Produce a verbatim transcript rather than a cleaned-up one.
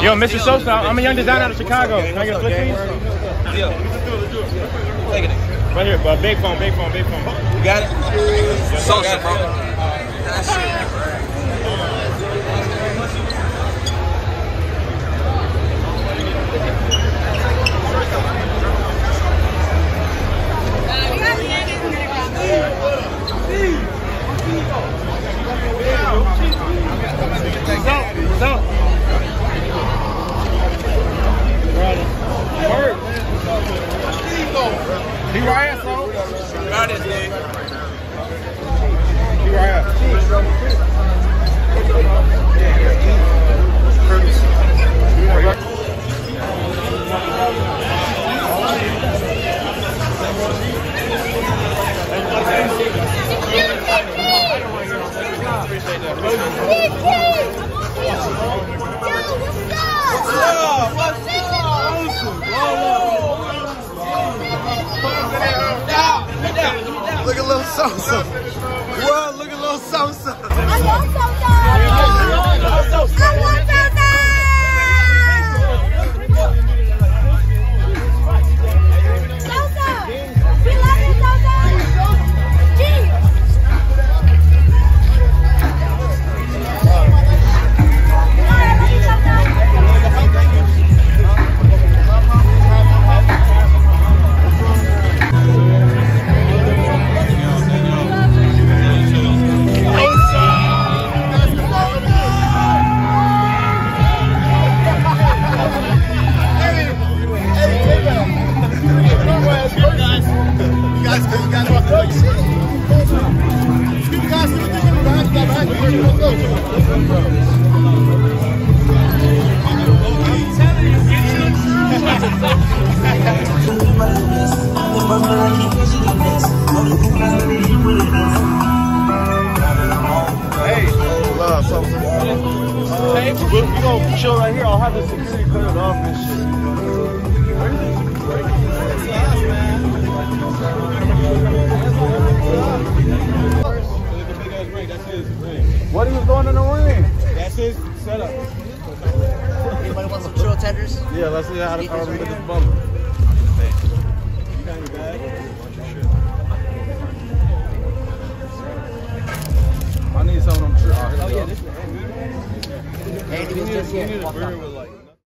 Yo, Mister Sosa, I'm a young designer out of Chicago. Can I get a flick, please? Right here, bro. Big phone, big phone, big phone. You got it? Sosa, bro. That shit, bro. Look at little Sosa. Whoa, look at little Sosa. I love Sosa. I love Sosa. I love Sosa. Chill right here, I'll have the security cleared off and shit. What are you doing in the ring? That's his setup. Anybody want some chill tenders? Yeah, let's see how to how we get this bummer. You got any bags? I need some of them chill. Oh yeah, this one. Hey, you need, you need a burger with like